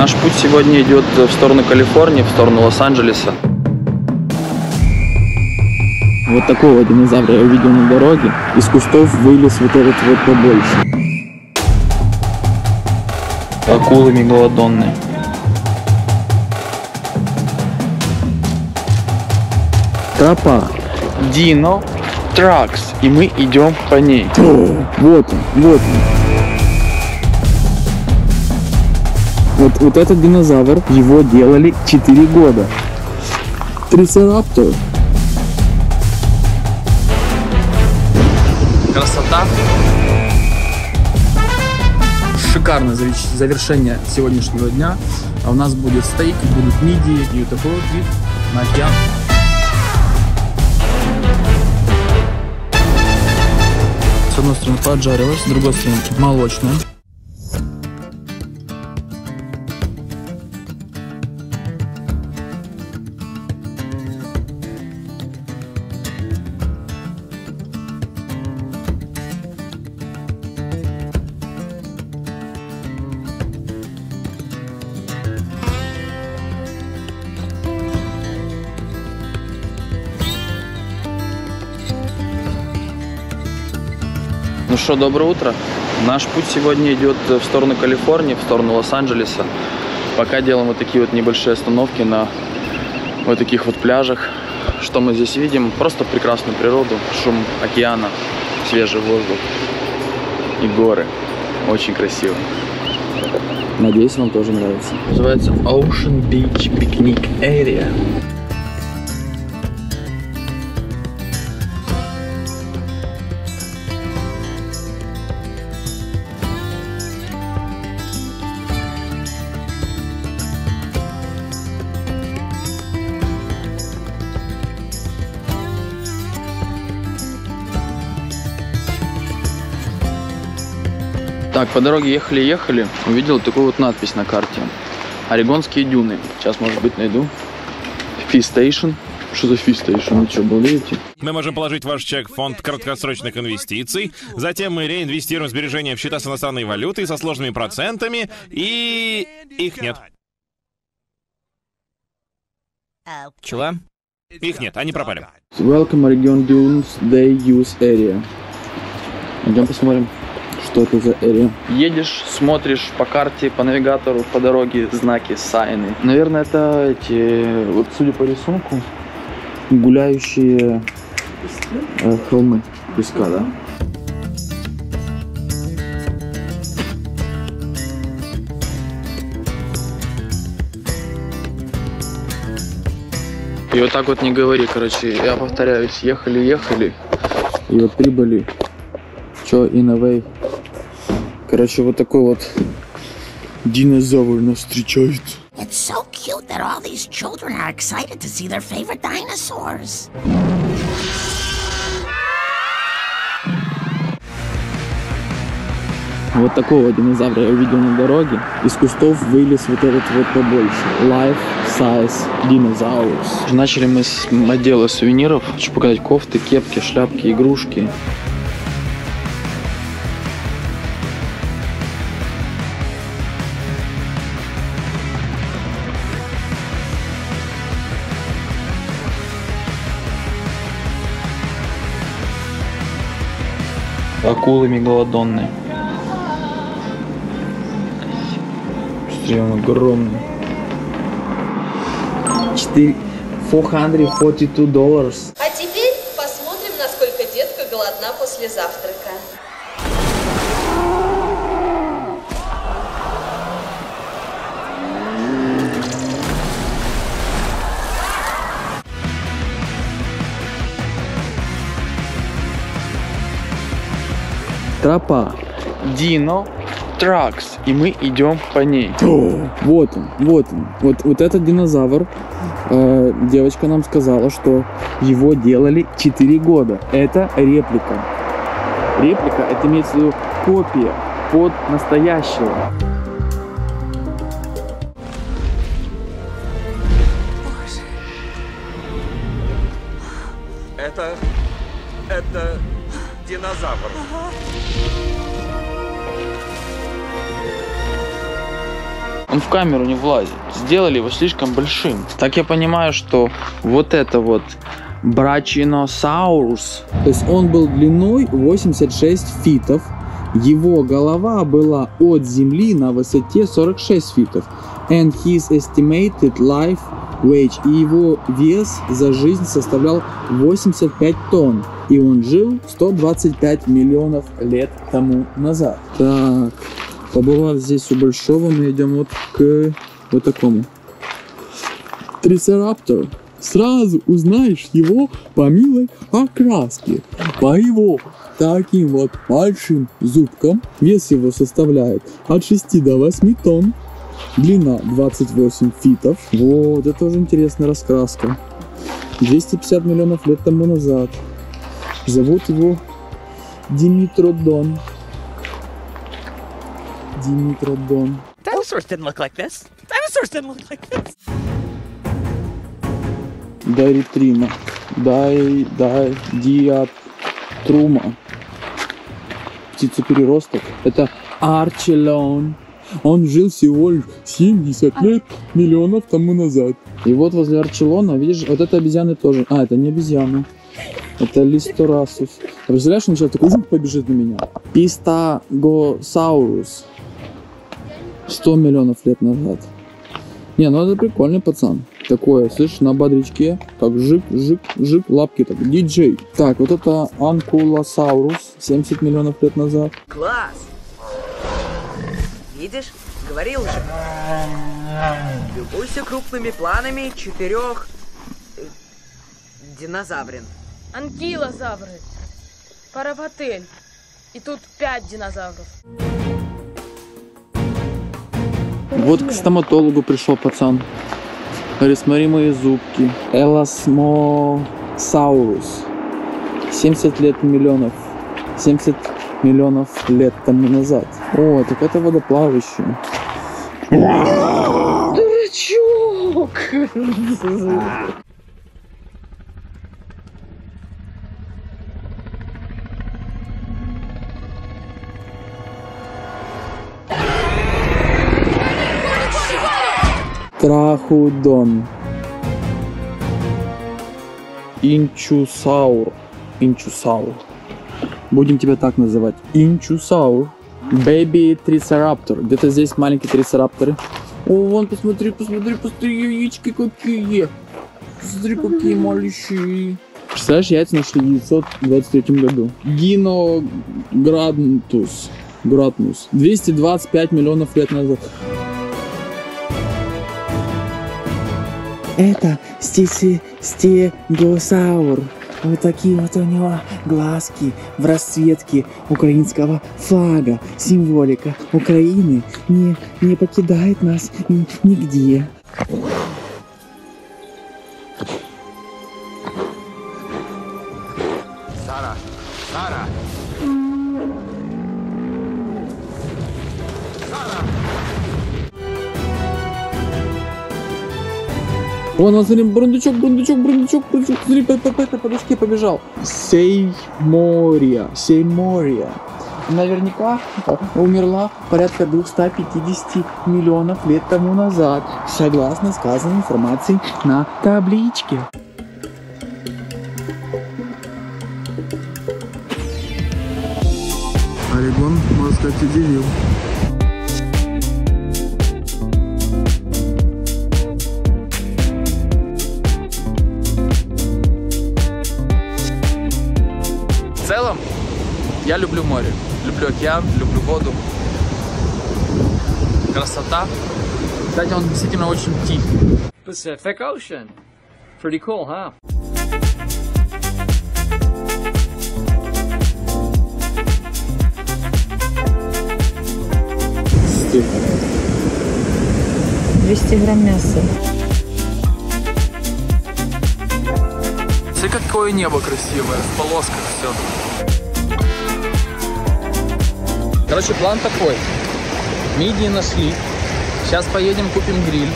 Наш путь сегодня идет в сторону Калифорнии, в сторону Лос-Анджелеса. Вот такого динозавра я увидел на дороге. Из кустов вылез вот этот вот побольше. Акулы мегалодонные. Тропа. Дино Тракс. И мы идем по ней. О, вот он, вот он. Вот этот динозавр, его делали 4 года. Трицераптор. Красота. Шикарное завершение сегодняшнего дня. У нас будет стейк, будут мидии и вот такой вот вид на океан. С одной стороны поджарилась, с другой стороны молочная. Ну что, доброе утро. Наш путь сегодня идет в сторону Калифорнии, в сторону Лос-Анджелеса. Пока делаем вот такие вот небольшие остановки на вот таких вот пляжах. Что мы здесь видим? Просто прекрасную природу, шум океана, свежий воздух и горы. Очень красиво. Надеюсь, вам тоже нравится. Называется Ocean Beach Picnic Area. Так, по дороге ехали-ехали, увидел такую вот надпись на карте. Орегонские дюны. Сейчас, может быть, найду. Фи-стейшн. Что за фи-стейшн? Вы что, болеете? Мы можем положить ваш чек в фонд краткосрочных инвестиций. Затем мы реинвестируем сбережения в счета с иностранной валютой со сложными процентами. И... их нет. Чего? Их нет, они пропали. Welcome Oregon Dunes Day Use Area. Идем посмотрим. Что это за area? Едешь, смотришь по карте, по навигатору, по дороге, знаки, сайны. Наверное, это эти, вот судя по рисунку, гуляющие холмы песка, да? И вот так вот не говори, короче, я повторяюсь, ехали-ехали, и вот прибыли. Чё, инновей? Короче, вот такой вот динозавр нас встречает. So вот такого динозавра я увидел на дороге. Из кустов вылез вот этот вот побольше. Life Size Dinosaurus. Начали мы с отдела сувениров. Хочу показать кофты, кепки, шляпки, игрушки. Акулы мегалодонные. Смотри, он огромный. $442. А теперь посмотрим, насколько детка голодна после завтрака. Тропа. Дино Тракс. И мы идем по ней. О, вот он, вот он. Вот этот динозавр, девочка нам сказала, что его делали 4 года. Это реплика. Реплика, это имеется в виду копия под настоящего. Это... динозавр. Ага. Он в камеру не влазит. Сделали его слишком большим. Так я понимаю, что вот это вот Брахинозаврус. То есть он был длиной 86 фитов. Его голова была от земли на высоте 46 фитов. And his estimated life weight. И его вес за жизнь составлял 85 тонн. И он жил 125 миллионов лет тому назад. Так, побывав здесь у большого, мы идем вот к вот такому. Трицераптор. Сразу узнаешь его по милой окраске. По его таким вот большим зубкам. Вес его составляет от 6 до 8 тонн. Длина 28 фитов. Вот, это уже интересная раскраска. 250 миллионов лет тому назад. Зовут его Диметродон. Диметродон. Диатрима. Диатрима. Птица переросток. Это Архелон. Он жил всего лишь 70 лет миллионов тому назад. И вот возле Архелона, видишь, вот это обезьяны тоже. А, это не обезьяна. Это Листорасус. Представляешь, он сейчас такой жук побежит на меня. Пистагосаурус. 100 миллионов лет назад. Не, ну это прикольный пацан. Такое, слышишь, на бодрячке. Так, жик, лапки так, диджей. Так, вот это Анкулазаурус. 70 миллионов лет назад. Класс! Видишь? Говорил же. Любуйся крупными планами 4 динозаврин. Анкилозавры, Паравотель, и тут 5 динозавров. Вот к стоматологу пришел пацан. Говорит, смотри мои зубки. Эласмозаврус. 70 миллионов лет тому назад. О, так это водоплавающий. Дурачок! Трахудон. Инчусау. Инчусау. Будем тебя так называть. Инчусау. Бэби Трицераптор. Где-то здесь маленькие трицерапторы. О, вон, посмотри, яички какие. Посмотри, какие маленькие. Представляешь, яйца нашли в 1923 году. Гинограднус. Граднус. 225 миллионов лет назад. Это стегозавр. Вот такие вот у него глазки в расцветке украинского флага. Символика Украины не покидает нас нигде. Вон, смотри, брундучок, смотри, по доске побежал. Сеймория. Наверняка умерла порядка 250 миллионов лет тому назад, согласно сказанной информации на табличке. Орегон, можно сказать, удивил. В целом, я люблю море, люблю океан, люблю воду, красота. Кстати, он действительно очень тихий. Pacific Ocean. Pretty cool, huh? Стих. 200 грамм мяса. Смотри, какое небо красивое, в полосках все. Короче, план такой. Мидии нашли. Сейчас поедем, купим гриль.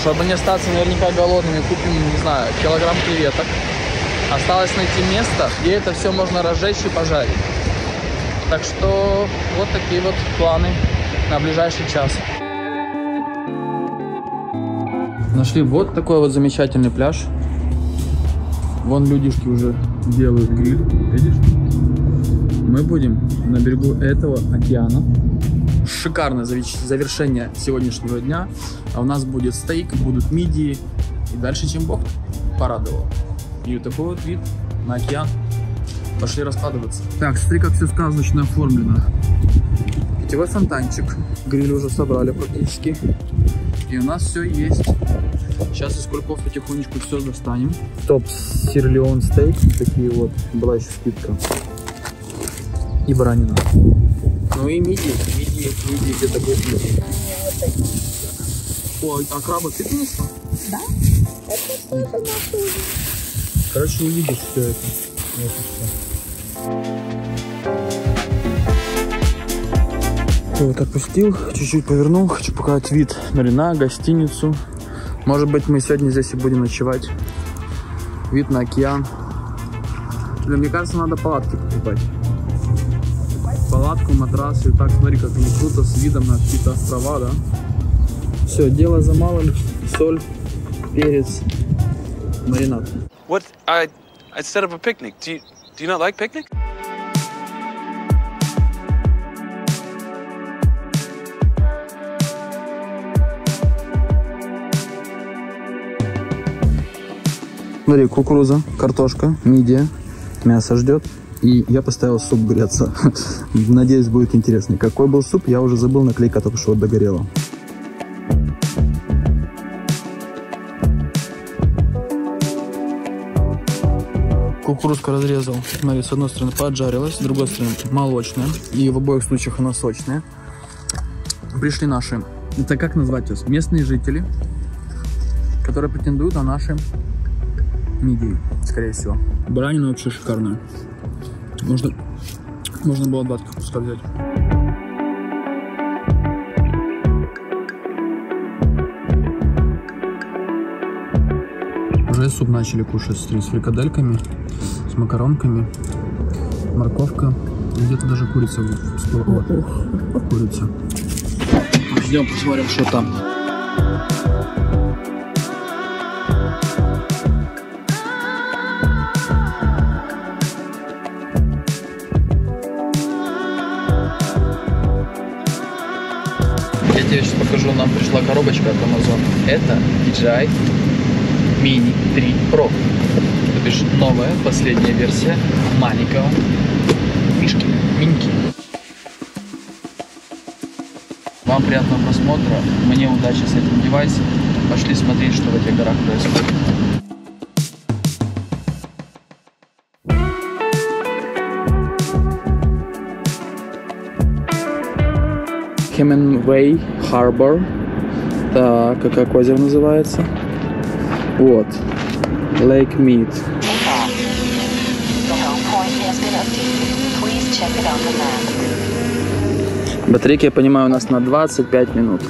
Чтобы не остаться наверняка голодными, купим, не знаю, килограмм креветок. Осталось найти место, где это все можно разжечь и пожарить. Так что вот такие вот планы на ближайший час. Нашли вот такой вот замечательный пляж. Вон людишки уже делают гриль, видишь? Мы будем на берегу этого океана. Шикарное завершение сегодняшнего дня. А у нас будет стейк, будут мидии. И дальше чем Бог порадовал. И вот такой вот вид на океан. Пошли раскладываться. Так, смотри, как все сказочно оформлено. Питьевой фонтанчик. Гриль уже собрали практически. И у нас все есть. Сейчас из кульков потихонечку все достанем. Топ сирлеон стейк. Такие вот. Была еще скидка. И баранина. Ну и мидии где-то будет мидии. О, а краба ты принесла? Да. Это короче, увидишь все это. Вот и все. Вот отпустил, чуть-чуть повернул. Хочу показать вид на Рена, гостиницу. Может быть, мы сегодня здесь и будем ночевать. Вид на океан. Но мне кажется, надо палатки покупать. Палатку, матрас, и так, смотри, как они круто, с видом на какие-то острова, да? Все, дело за малым, соль, перец, маринад. What? I set up a picnic. Do you not like picnic? Смотри, кукуруза, картошка, мидия, мясо ждет. И я поставил суп греться. Надеюсь, будет интересно. Какой был суп, я уже забыл, наклейка только что догорела. Кукурузку разрезал. Смотри, с одной стороны поджарилась, с другой стороны молочная. И в обоих случаях она сочная. Пришли наши, это как назвать вас? Местные жители, которые претендуют на наши мидии, скорее всего. Баранина вообще шикарная. Можно было 20 кусков взять. Уже суп начали кушать с фрикадельками, с макаронками, морковка. Где-то даже курица всплыла. Курица. Ждем, посмотрим, что там. Я сейчас покажу, нам пришла коробочка от Amazon. Это DJI Mini 3 Pro. То бишь новая, последняя версия маленького мишки, миньки. Вам приятного просмотра, мне удачи с этим девайсом. Пошли смотреть, что в этих горах происходит. Hemingway Harbor, так, как озеро называется, вот, Lake Mead. Батарейки, я понимаю, у нас на 25 минут.